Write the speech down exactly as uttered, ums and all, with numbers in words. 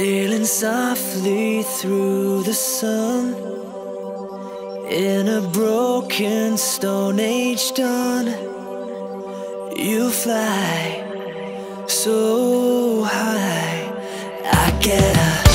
Sailing softly through the sun, in a broken stone age dawn, you fly so high. I get up.